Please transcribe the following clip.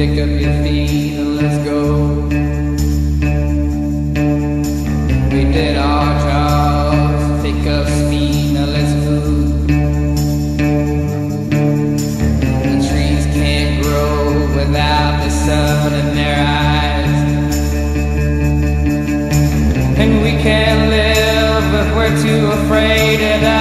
Pick up your feet and let's go. We did our jobs, pick up speed, now let's move. The trees can't grow without the sun in their eyes. And we can't live if we're too afraid of that.